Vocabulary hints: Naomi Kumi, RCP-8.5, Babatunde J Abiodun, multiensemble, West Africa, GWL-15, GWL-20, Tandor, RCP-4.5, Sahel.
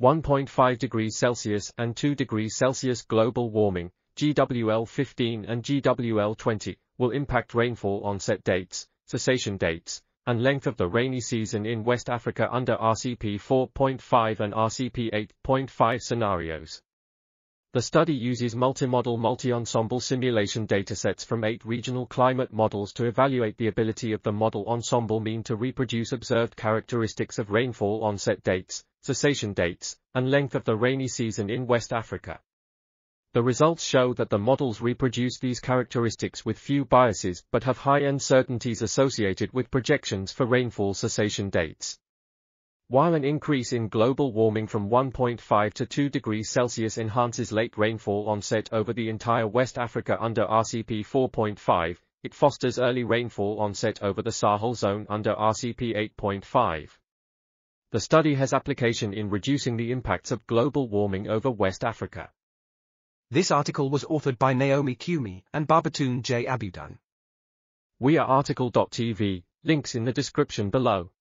1.5 degrees Celsius and 2 degrees Celsius global warming, GWL-15 and GWL-20, will impact rainfall onset dates, cessation dates, and length of the rainy season in West Africa under RCP-4.5 and RCP-8.5 scenarios. The study uses multimodal multi-ensemble simulation datasets from 8 regional climate models to evaluate the ability of the model ensemble mean to reproduce observed characteristics of rainfall onset dates, cessation dates, and length of the rainy season in West Africa. The results show that the models reproduce these characteristics with few biases but have high uncertainties associated with projections for rainfall cessation dates. While an increase in global warming from 1.5 to 2 degrees Celsius enhances late rainfall onset over the entire West Africa under RCP 4.5, it fosters early rainfall onset over the Sahel zone under RCP 8.5. The study has application in reducing the impacts of global warming over West Africa. This article was authored by Naomi Kumi and Babatunde J Abiodun. We are article.tv, links in the description below.